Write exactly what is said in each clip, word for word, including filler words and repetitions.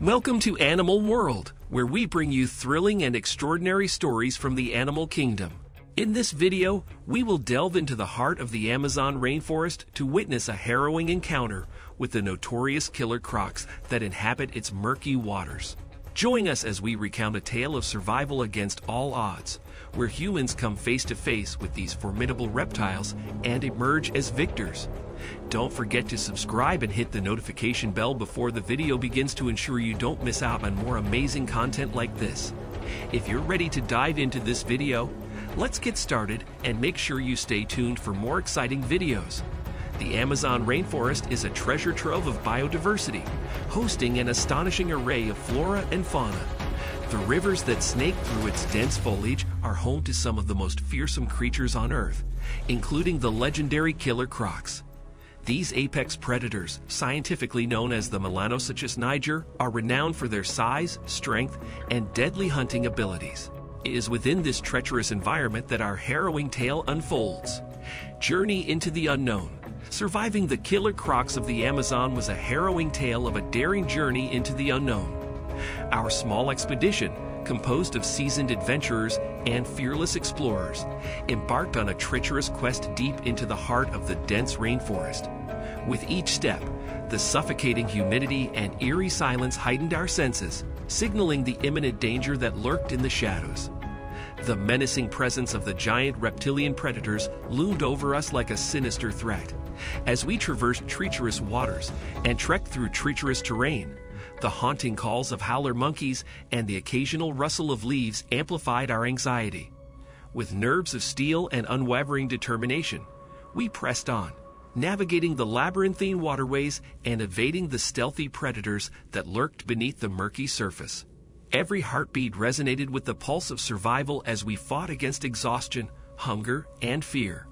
Welcome to Animal World, where we bring you thrilling and extraordinary stories from the animal kingdom. In this video, we will delve into the heart of the Amazon rainforest to witness a harrowing encounter with the notorious killer crocs that inhabit its murky waters. Join us as we recount a tale of survival against all odds, where humans come face to face with these formidable reptiles and emerge as victors. Don't forget to subscribe and hit the notification bell before the video begins to ensure you don't miss out on more amazing content like this. If you're ready to dive into this video, let's get started and make sure you stay tuned for more exciting videos. The Amazon rainforest is a treasure trove of biodiversity, hosting an astonishing array of flora and fauna. The rivers that snake through its dense foliage are home to some of the most fearsome creatures on Earth, including the legendary killer crocs. These apex predators, scientifically known as the Melanosuchus niger, are renowned for their size, strength, and deadly hunting abilities. It is within this treacherous environment that our harrowing tale unfolds. Journey into the unknown. Surviving the killer crocs of the Amazon was a harrowing tale of a daring journey into the unknown. Our small expedition, composed of seasoned adventurers and fearless explorers, embarked on a treacherous quest deep into the heart of the dense rainforest. With each step, the suffocating humidity and eerie silence heightened our senses, signaling the imminent danger that lurked in the shadows. The menacing presence of the giant reptilian predators loomed over us like a sinister threat. As we traversed treacherous waters and trekked through treacherous terrain, the haunting calls of howler monkeys and the occasional rustle of leaves amplified our anxiety. With nerves of steel and unwavering determination, we pressed on, navigating the labyrinthine waterways and evading the stealthy predators that lurked beneath the murky surface. Every heartbeat resonated with the pulse of survival as we fought against exhaustion, hunger, and fear.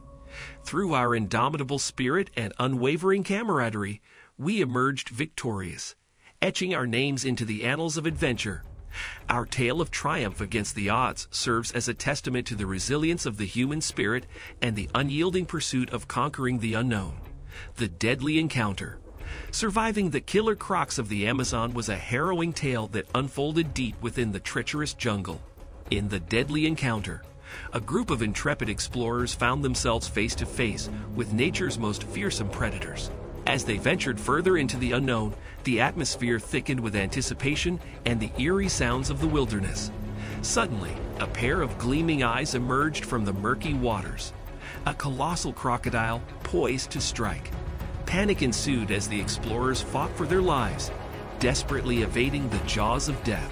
Through our indomitable spirit and unwavering camaraderie, we emerged victorious, etching our names into the annals of adventure. Our tale of triumph against the odds serves as a testament to the resilience of the human spirit and the unyielding pursuit of conquering the unknown. The deadly encounter. Surviving the killer crocs of the Amazon was a harrowing tale that unfolded deep within the treacherous jungle. In the deadly encounter, a group of intrepid explorers found themselves face to face with nature's most fearsome predators. As they ventured further into the unknown, the atmosphere thickened with anticipation and the eerie sounds of the wilderness. Suddenly, a pair of gleaming eyes emerged from the murky waters. A colossal crocodile, poised to strike. Panic ensued as the explorers fought for their lives, desperately evading the jaws of death.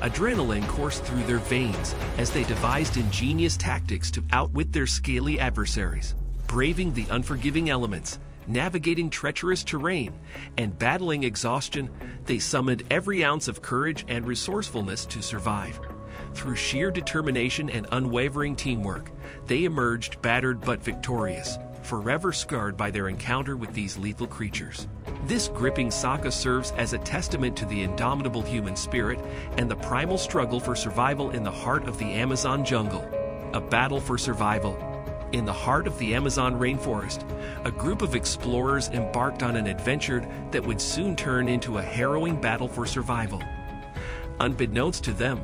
Adrenaline coursed through their veins as they devised ingenious tactics to outwit their scaly adversaries. Braving the unforgiving elements, navigating treacherous terrain, and battling exhaustion, they summoned every ounce of courage and resourcefulness to survive. Through sheer determination and unwavering teamwork, they emerged battered but victorious, forever scarred by their encounter with these lethal creatures. This gripping saga serves as a testament to the indomitable human spirit and the primal struggle for survival in the heart of the Amazon jungle. A battle for survival. In the heart of the Amazon rainforest, a group of explorers embarked on an adventure that would soon turn into a harrowing battle for survival. Unbeknownst to them,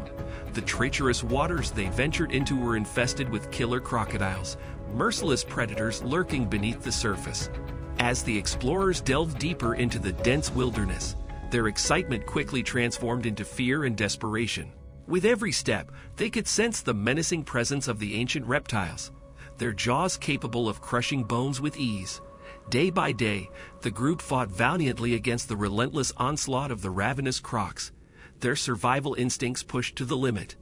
the treacherous waters they ventured into were infested with killer crocodiles, merciless predators lurking beneath the surface. As the explorers delved deeper into the dense wilderness, their excitement quickly transformed into fear and desperation. With every step, they could sense the menacing presence of the ancient reptiles, their jaws capable of crushing bones with ease. Day by day, the group fought valiantly against the relentless onslaught of the ravenous crocs, their survival instincts pushed to the limit.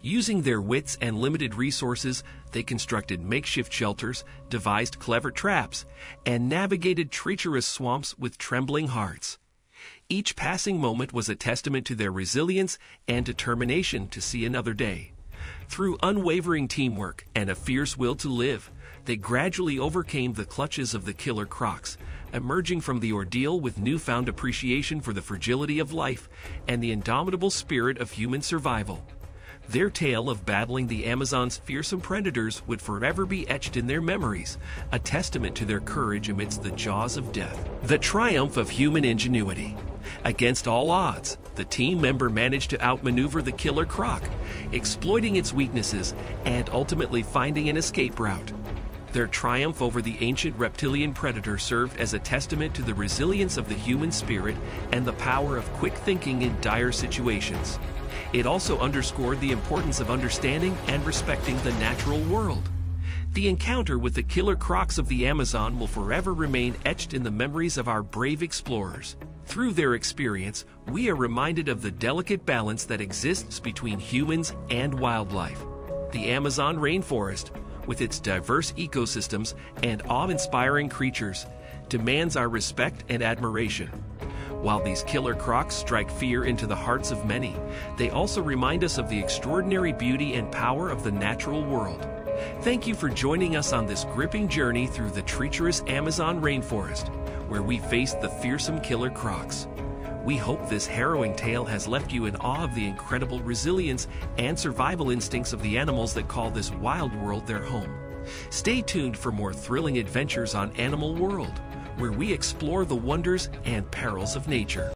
Using their wits and limited resources, they constructed makeshift shelters, devised clever traps, and navigated treacherous swamps with trembling hearts. Each passing moment was a testament to their resilience and determination to see another day. Through unwavering teamwork and a fierce will to live, they gradually overcame the clutches of the killer crocs, emerging from the ordeal with newfound appreciation for the fragility of life and the indomitable spirit of human survival. Their tale of battling the Amazon's fearsome predators would forever be etched in their memories, a testament to their courage amidst the jaws of death. The triumph of human ingenuity. Against all odds, the team member managed to outmaneuver the killer croc, exploiting its weaknesses and ultimately finding an escape route. Their triumph over the ancient reptilian predator served as a testament to the resilience of the human spirit and the power of quick thinking in dire situations. It also underscored the importance of understanding and respecting the natural world. The encounter with the killer crocs of the Amazon will forever remain etched in the memories of our brave explorers. Through their experience, we are reminded of the delicate balance that exists between humans and wildlife. The Amazon rainforest, with its diverse ecosystems and awe-inspiring creatures, demands our respect and admiration. While these killer crocs strike fear into the hearts of many, they also remind us of the extraordinary beauty and power of the natural world. Thank you for joining us on this gripping journey through the treacherous Amazon rainforest, where we faced the fearsome killer crocs. We hope this harrowing tale has left you in awe of the incredible resilience and survival instincts of the animals that call this wild world their home. Stay tuned for more thrilling adventures on Animal World, where we explore the wonders and perils of nature.